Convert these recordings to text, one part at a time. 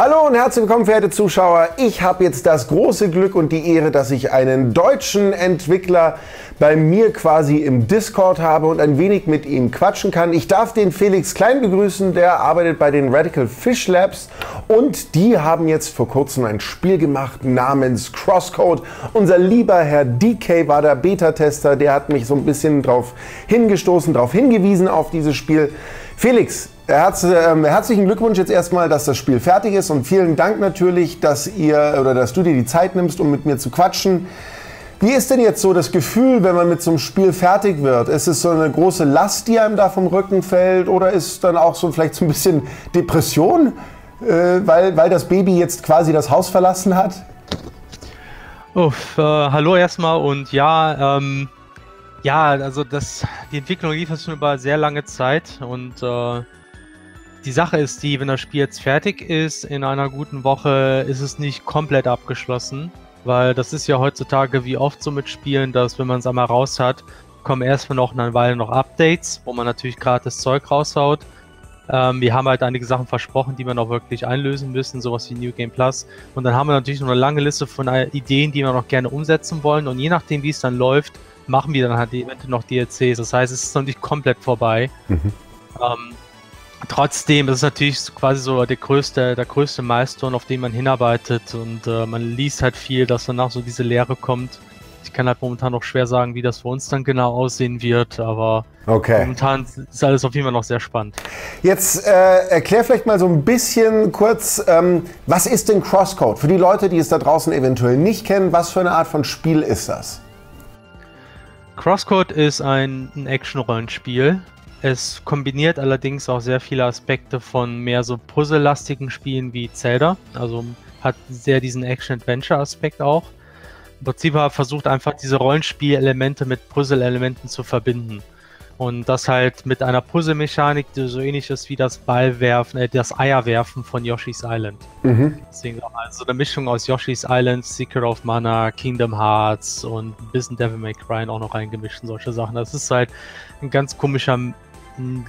Hallo und herzlich willkommen, verehrte Zuschauer. Ich habe jetzt das große Glück und die Ehre, dass ich einen deutschen Entwickler bei mir quasi im Discord habe und ein wenig mit ihm quatschen kann. Ich darf den Felix Klein begrüßen, der arbeitet bei den Radical Fish Labs und die haben jetzt vor kurzem ein Spiel gemacht namens CrossCode. Unser lieber Herr DK war der Beta-Tester, der hat mich so ein bisschen drauf hingestoßen, drauf hingewiesen auf dieses Spiel. Felix, herzlichen Glückwunsch jetzt erstmal, dass das Spiel fertig ist und vielen Dank natürlich, dass du dir die Zeit nimmst, um mit mir zu quatschen. Wie ist denn jetzt so das Gefühl, wenn man mit so einem Spiel fertig wird? Ist es so eine große Last, die einem da vom Rücken fällt, oder ist dann auch so vielleicht so ein bisschen Depression, weil das Baby jetzt quasi das Haus verlassen hat? Uff, hallo erstmal und ja, ja, also die Entwicklung lief jetzt schon über sehr lange Zeit und die Sache ist die, wenn das Spiel jetzt fertig ist, in einer guten Woche ist es nicht komplett abgeschlossen, weil das ist ja heutzutage wie oft so mit Spielen, dass wenn man es einmal raus hat, kommen erstmal noch eine Weile noch Updates, wo man natürlich gerade das Zeug raushaut. Wir haben halt einige Sachen versprochen, die wir noch wirklich einlösen müssen, sowas wie New Game Plus. Und dann haben wir natürlich noch eine lange Liste von Ideen, die wir noch gerne umsetzen wollen, und je nachdem, wie es dann läuft, machen wir dann halt eventuell noch DLCs. Das heißt, es ist noch nicht komplett vorbei. Mhm. Trotzdem ist es natürlich quasi so der größte Milestone, auf den man hinarbeitet, und man liest halt viel, dass danach so diese Leere kommt. Ich kann halt momentan noch schwer sagen, wie das für uns dann genau aussehen wird, aber okay, momentan ist alles auf jeden Fall noch sehr spannend. Jetzt erklär vielleicht mal so ein bisschen kurz, was ist denn CrossCode? Für die Leute, die es da draußen eventuell nicht kennen, was für eine Art von Spiel ist das? CrossCode ist ein Action-Rollenspiel. Es kombiniert allerdings auch sehr viele Aspekte von mehr so puzzle-lastigen Spielen wie Zelda. Also hat sehr diesen Action-Adventure-Aspekt auch. Im Prinzip versucht einfach diese Rollenspiel-Elemente mit Puzzle-Elementen zu verbinden. Und das halt mit einer Puzzle-Mechanik, die so ähnlich ist wie das Ballwerfen, das Eierwerfen von Yoshi's Island. Mhm. Deswegen also eine Mischung aus Yoshi's Island, Secret of Mana, Kingdom Hearts und ein bisschen Devil May Cry auch noch reingemischt und solche Sachen. Das ist halt ein ganz komischer,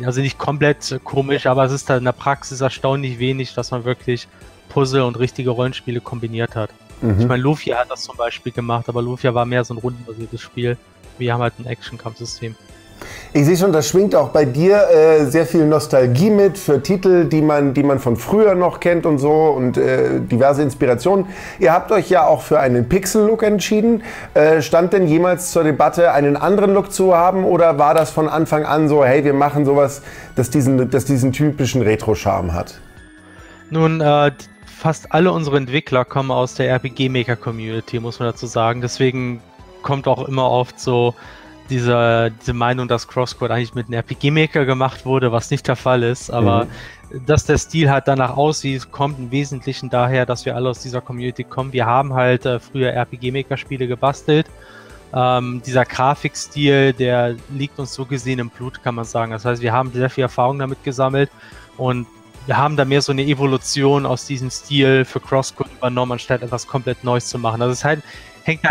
also nicht komplett komisch, aber es ist halt in der Praxis erstaunlich wenig, dass man wirklich Puzzle und richtige Rollenspiele kombiniert hat. Mhm. Ich meine, Lufia hat das zum Beispiel gemacht, aber Lufia war mehr so ein rundenbasiertes Spiel. Wir haben halt ein Action-Kampfsystem. Ich sehe schon, das schwingt auch bei dir sehr viel Nostalgie mit für Titel, die man von früher noch kennt und so, und diverse Inspirationen. Ihr habt euch ja auch für einen Pixel-Look entschieden. Stand denn jemals zur Debatte, einen anderen Look zu haben, oder war das von Anfang an so, hey, wir machen sowas, das diesen typischen Retro-Charme hat? Nun, fast alle unsere Entwickler kommen aus der RPG-Maker-Community, muss man dazu sagen. Deswegen kommt auch immer oft so diese Meinung, dass CrossCode eigentlich mit einem RPG-Maker gemacht wurde, was nicht der Fall ist, aber dass der Stil halt danach aussieht, kommt im Wesentlichen daher, dass wir alle aus dieser Community kommen. Wir haben halt früher RPG-Maker-Spiele gebastelt. Dieser Grafikstil, der liegt uns so gesehen im Blut, kann man sagen. Das heißt, wir haben sehr viel Erfahrung damit gesammelt und wir haben da mehr so eine Evolution aus diesem Stil für CrossCode übernommen, anstatt etwas komplett Neues zu machen. Also es ist halt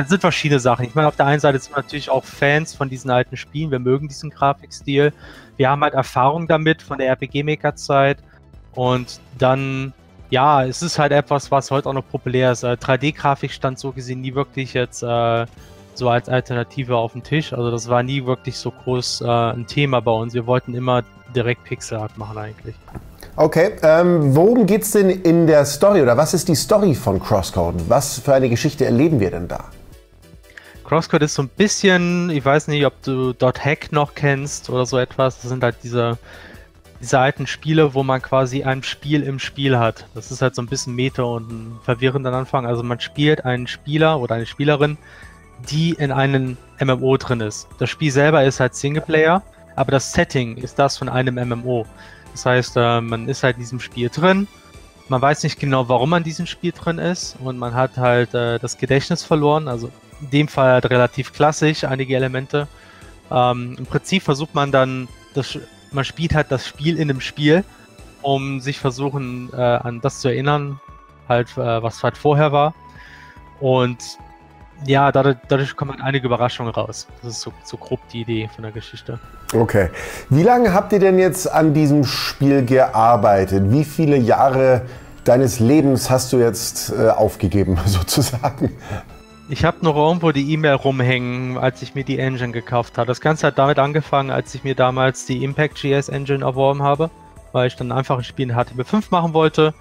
sind verschiedene Sachen. Ich meine, auf der einen Seite sind wir natürlich auch Fans von diesen alten Spielen. Wir mögen diesen Grafikstil. Wir haben halt Erfahrung damit von der RPG-Maker-Zeit. Und dann, ja, es ist halt etwas, was heute auch noch populär ist. 3D-Grafik stand so gesehen nie wirklich jetzt so als Alternative auf dem Tisch. Also das war nie wirklich so groß ein Thema bei uns. Wir wollten immer direkt Pixelart machen eigentlich. Okay, worum geht's denn in der Story, oder was ist die Story von CrossCode? Was für eine Geschichte erleben wir denn da? CrossCode ist so ein bisschen, ich weiß nicht, ob du .hack noch kennst oder so etwas. Das sind halt diese alten Spiele, wo man quasi ein Spiel im Spiel hat. Das ist halt so ein bisschen Meta und ein verwirrender Anfang. Also man spielt einen Spieler oder eine Spielerin, die in einem MMO drin ist. Das Spiel selber ist halt Singleplayer, aber das Setting ist das von einem MMO. Das heißt, man ist halt in diesem Spiel drin, man weiß nicht genau, warum man in diesem Spiel drin ist, und man hat halt das Gedächtnis verloren, also in dem Fall halt relativ klassisch, einige Elemente. Im Prinzip versucht man dann, man spielt halt das Spiel in einem Spiel, um sich versuchen an das zu erinnern, halt was halt vorher war, und ja, dadurch kommen halt einige Überraschungen raus. Das ist so grob die Idee von der Geschichte. Okay. Wie lange habt ihr denn jetzt an diesem Spiel gearbeitet? Wie viele Jahre deines Lebens hast du jetzt aufgegeben, sozusagen. Ich habe noch irgendwo die E-Mail rumhängen, als ich mir die Engine gekauft habe. Das Ganze hat damit angefangen, als ich mir damals die Impact.js Engine erworben habe, weil ich dann einfach ein Spiel in HTML5 machen wollte.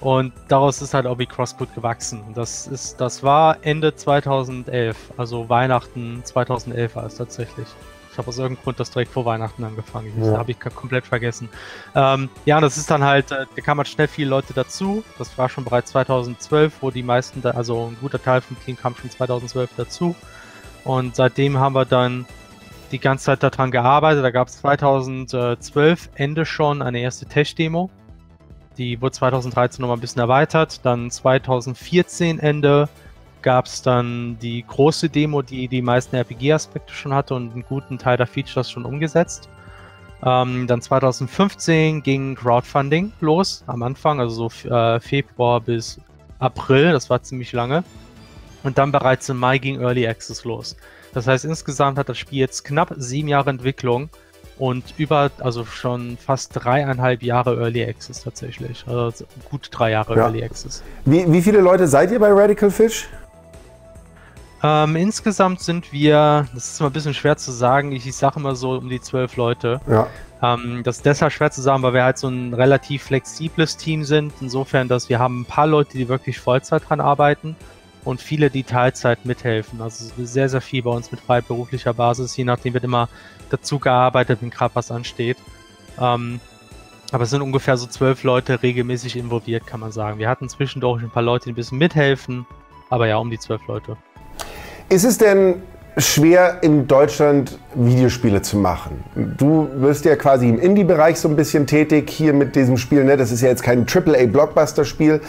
Und daraus ist halt auch wie CrossCode gewachsen. Das war Ende 2011, also Weihnachten 2011 war es tatsächlich. Ich habe aus irgendeinem Grund das direkt vor Weihnachten angefangen. Das habe ich komplett vergessen. Ja, das ist dann halt, da kam halt schnell viele Leute dazu. Das war schon bereits 2012, wo die meisten, also ein guter Teil vom Team kam schon 2012 dazu. Und seitdem haben wir dann die ganze Zeit daran gearbeitet. Da gab es 2012 Ende schon eine erste Tech-Demo. Die wurde 2013 nochmal ein bisschen erweitert. Dann 2014 Ende gab es dann die große Demo, die die meisten RPG-Aspekte schon hatte und einen guten Teil der Features schon umgesetzt. Dann 2015 ging Crowdfunding los am Anfang, also so Februar bis April, das war ziemlich lange. Und dann bereits im Mai ging Early Access los. Das heißt, insgesamt hat das Spiel jetzt knapp 7 Jahre Entwicklung und schon fast 3,5 Jahre Early Access tatsächlich. Also gut 3 Jahre Early Access. Wie viele Leute seid ihr bei Radical Fish? Insgesamt sind wir, das ist immer ein bisschen schwer zu sagen, ich sage immer so um die 12 Leute. Ja. Das ist deshalb schwer zu sagen, weil wir halt so ein relativ flexibles Team sind, insofern, dass wir haben ein paar Leute, die wirklich Vollzeit dran arbeiten und viele, die Teilzeit mithelfen. Also sehr, sehr viel bei uns mit freiberuflicher Basis, je nachdem wird immer dazu gearbeitet, wenn gerade was ansteht. Aber es sind ungefähr so 12 Leute regelmäßig involviert, kann man sagen. Wir hatten zwischendurch ein paar Leute, die ein bisschen mithelfen, aber ja, um die 12 Leute. Ist es denn schwer, in Deutschland Videospiele zu machen? Du wirst ja quasi im Indie-Bereich so ein bisschen tätig, hier mit diesem Spiel, ne? Das ist ja jetzt kein AAA-Blockbuster-Spiel.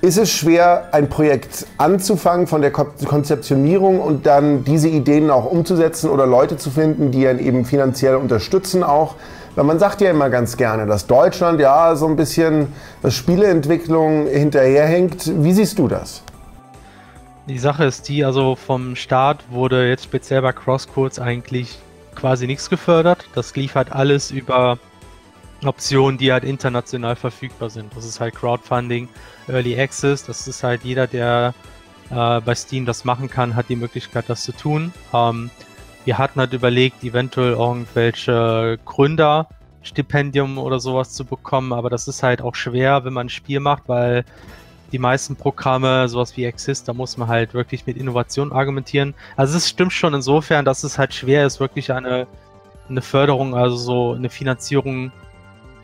Ist es schwer, ein Projekt anzufangen von der Konzeptionierung und dann diese Ideen auch umzusetzen oder Leute zu finden, die einen eben finanziell unterstützen auch? Weil man sagt ja immer ganz gerne, dass Deutschland ja so ein bisschen was Spieleentwicklung hinterherhängt. Wie siehst du das? Die Sache ist die, also vom Staat wurde jetzt speziell bei CrossCodes eigentlich quasi nichts gefördert. Das lief halt alles über Optionen, die halt international verfügbar sind. Das ist halt Crowdfunding, Early Access. Das ist halt jeder, der bei Steam das machen kann, hat die Möglichkeit, das zu tun. Wir hatten halt überlegt, eventuell irgendwelche Gründerstipendium oder sowas zu bekommen. Aber das ist halt auch schwer, wenn man ein Spiel macht, weil die meisten Programme, sowas wie Exist, da muss man halt wirklich mit Innovation argumentieren. Also es stimmt schon insofern, dass es halt schwer ist, wirklich eine Förderung, also so eine Finanzierung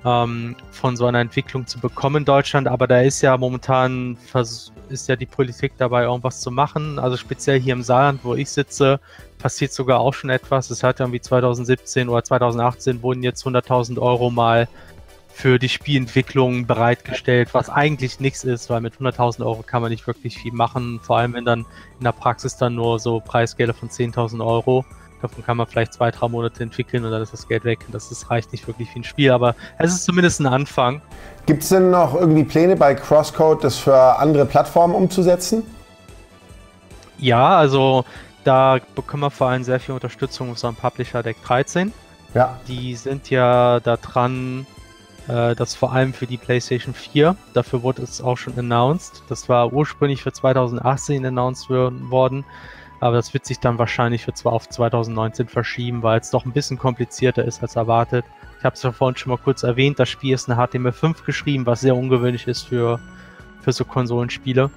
von so einer Entwicklung zu bekommen in Deutschland. Aber da ist ja momentan, die Politik dabei, irgendwas zu machen. Also speziell hier im Saarland, wo ich sitze, passiert sogar auch schon etwas. Es hat irgendwie 2017 oder 2018 wurden jetzt 100.000 € mal für die Spielentwicklung bereitgestellt, was eigentlich nichts ist, weil mit 100.000 € kann man nicht wirklich viel machen, vor allem wenn dann in der Praxis dann nur so Preisgelder von 10.000 €, davon kann man vielleicht 2, 3 Monate entwickeln und dann ist das Geld weg und das reicht nicht wirklich für ein Spiel, aber es ist zumindest ein Anfang. Gibt es denn noch irgendwie Pläne bei CrossCode, das für andere Plattformen umzusetzen? Ja, also da bekommen wir vor allem sehr viel Unterstützung aus unserem Publisher Deck13. Ja. Die sind ja da dran, das vor allem für die PlayStation 4, dafür wurde es auch schon announced. Das war ursprünglich für 2018 announced worden, aber das wird sich dann wahrscheinlich auf 2019 verschieben, weil es doch ein bisschen komplizierter ist als erwartet. Ich habe es ja vorhin schon mal kurz erwähnt, das Spiel ist in HTML5 geschrieben, was sehr ungewöhnlich ist für so Konsolenspiele.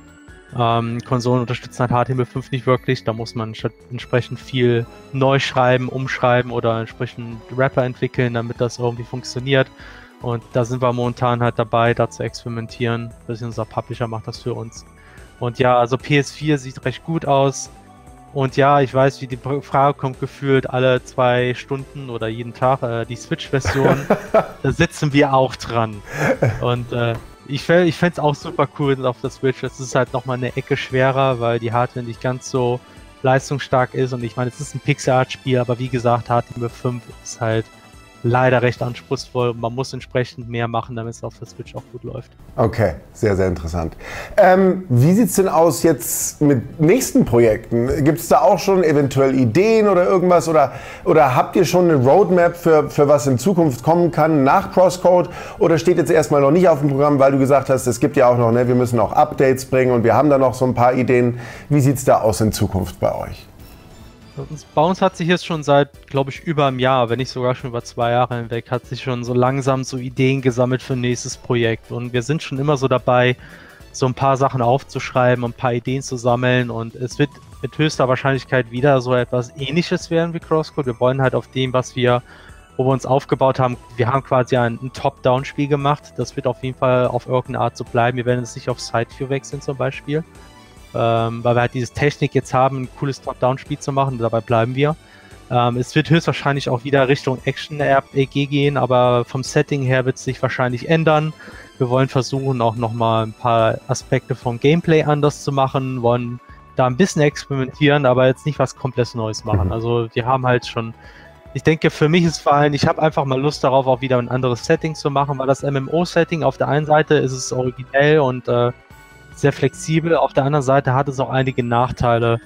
Konsolen unterstützen halt HTML5 nicht wirklich, da muss man entsprechend viel neu schreiben, umschreiben oder entsprechend Wrapper entwickeln, damit das irgendwie funktioniert. Und da sind wir momentan halt dabei, da zu experimentieren. Unser Publisher macht das für uns. Und ja, also PS4 sieht recht gut aus. Und ja, ich weiß, wie die Frage kommt, gefühlt alle 2 Stunden oder jeden Tag die Switch-Version. Da sitzen wir auch dran. Und ich fände es auch super cool auf der Switch. Das ist halt nochmal eine Ecke schwerer, weil die Hardware nicht ganz so leistungsstark ist. Und ich meine, es ist ein Pixel-Art-Spiel, aber wie gesagt, HTML5 ist halt leider recht anspruchsvoll. Man muss entsprechend mehr machen, damit es auf der Switch auch gut läuft. Okay, sehr, sehr interessant. Wie sieht es denn aus jetzt mit nächsten Projekten? Gibt es da auch schon eventuell Ideen oder irgendwas? Oder habt ihr schon eine Roadmap für was in Zukunft kommen kann nach CrossCode? Oder steht jetzt erstmal noch nicht auf dem Programm, weil du gesagt hast, es gibt ja auch noch, ne, wir müssen auch Updates bringen und wir haben da noch so ein paar Ideen. Wie sieht es da aus in Zukunft bei euch? Bei uns hat sich jetzt schon seit, glaube ich, über einem Jahr, wenn nicht sogar schon über 2 Jahre hinweg, hat sich schon so langsam so Ideen gesammelt für ein nächstes Projekt. Und wir sind schon immer so dabei, so ein paar Sachen aufzuschreiben, ein paar Ideen zu sammeln. Und es wird mit höchster Wahrscheinlichkeit wieder so etwas Ähnliches werden wie CrossCode. Wir wollen halt auf dem, was wir, wo wir uns aufgebaut haben, wir haben quasi ein Top-Down-Spiel gemacht. Das wird auf jeden Fall auf irgendeine Art so bleiben. Wir werden jetzt nicht auf Side-View wechseln zum Beispiel. Weil wir halt diese Technik jetzt haben, ein cooles Top-Down-Spiel zu machen, dabei bleiben wir. Es wird höchstwahrscheinlich auch wieder Richtung Action-RPG gehen, aber vom Setting her wird es sich wahrscheinlich ändern. Wir wollen versuchen, auch nochmal ein paar Aspekte vom Gameplay anders zu machen, wollen da ein bisschen experimentieren, aber jetzt nicht was komplett Neues machen. Also wir haben halt schon, ich denke, für mich ist vor allem, ich habe einfach mal Lust darauf, auch wieder ein anderes Setting zu machen, weil das MMO-Setting auf der einen Seite ist es originell und sehr flexibel, auf der anderen Seite hat es auch einige Nachteile,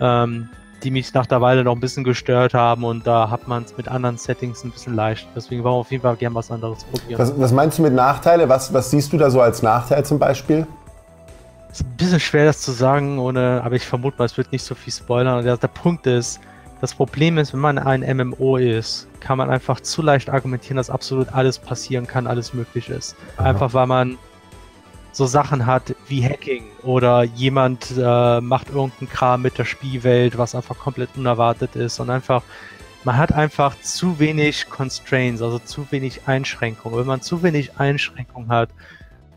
die mich nach der Weile noch ein bisschen gestört haben und da hat man es mit anderen Settings ein bisschen leicht. Deswegen wollen wir auf jeden Fall gerne was anderes probieren. Was meinst du mit Nachteile? Was siehst du da so als Nachteil zum Beispiel? Es ist ein bisschen schwer das zu sagen, aber ich vermute mal, es wird nicht so viel spoilern. Und der Punkt ist, das Problem ist, wenn man ein MMO ist, kann man einfach zu leicht argumentieren, dass absolut alles passieren kann, alles möglich ist. Aha. Einfach weil man so Sachen hat wie Hacking oder jemand macht irgendeinen Kram mit der Spielwelt, was einfach komplett unerwartet ist und einfach, man hat einfach zu wenig Constraints, also zu wenig Einschränkungen. Wenn man zu wenig Einschränkungen hat,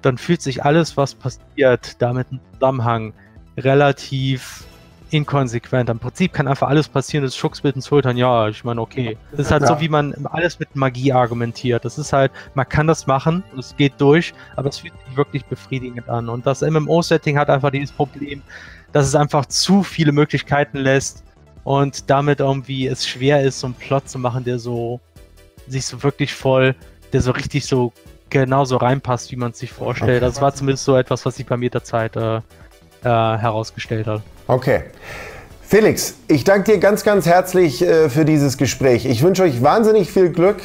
dann fühlt sich alles, was passiert, damit im Zusammenhang relativ inkonsequent. Im Prinzip kann einfach alles passieren, das schuckst mit den Schultern, ja, ich meine, okay. Das ist halt so, wie man alles mit Magie argumentiert. Das ist halt, man kann das machen, es geht durch, aber es fühlt sich wirklich befriedigend an. Und das MMO-Setting hat einfach dieses Problem, dass es einfach zu viele Möglichkeiten lässt und damit irgendwie es schwer ist, so einen Plot zu machen, der so richtig genauso reinpasst, wie man es sich vorstellt. Okay. Das war zumindest so etwas, was sich bei mir derzeit herausgestellt hat. Okay. Felix, ich danke dir ganz, ganz herzlich für dieses Gespräch. Ich wünsche euch wahnsinnig viel Glück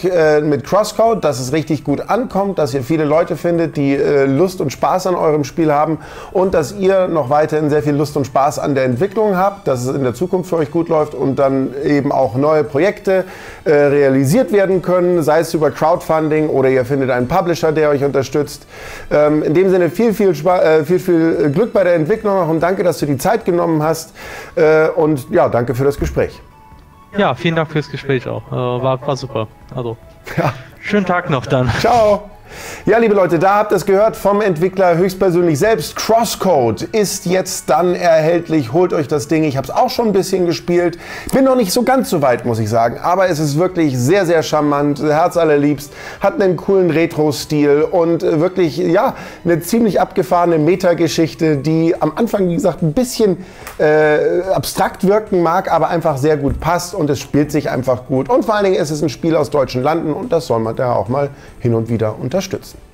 mit CrossCode, dass es richtig gut ankommt, dass ihr viele Leute findet, die Lust und Spaß an eurem Spiel haben und dass ihr noch weiterhin sehr viel Lust und Spaß an der Entwicklung habt, dass es in der Zukunft für euch gut läuft und dann eben auch neue Projekte realisiert werden können, sei es über Crowdfunding oder ihr findet einen Publisher, der euch unterstützt. In dem Sinne viel Glück bei der Entwicklung noch und danke, dass du die Zeit genommen hast. Und ja, danke für das Gespräch. Ja, vielen Dank fürs Gespräch auch. War super. Also, ja. Schönen Tag noch dann. Ciao. Ja, liebe Leute, da habt ihr es gehört vom Entwickler höchstpersönlich selbst. CrossCode ist jetzt dann erhältlich. Holt euch das Ding. Ich habe es auch schon ein bisschen gespielt. Bin noch nicht so ganz so weit, muss ich sagen. Aber es ist wirklich sehr, sehr charmant. Herzallerliebst. Hat einen coolen Retro-Stil und wirklich, ja, eine ziemlich abgefahrene Metageschichte, die am Anfang, wie gesagt, ein bisschen abstrakt wirken mag, aber einfach sehr gut passt und es spielt sich einfach gut. Und vor allen Dingen ist es ein Spiel aus deutschen Landen und das soll man da auch mal hin und wieder unterstützen.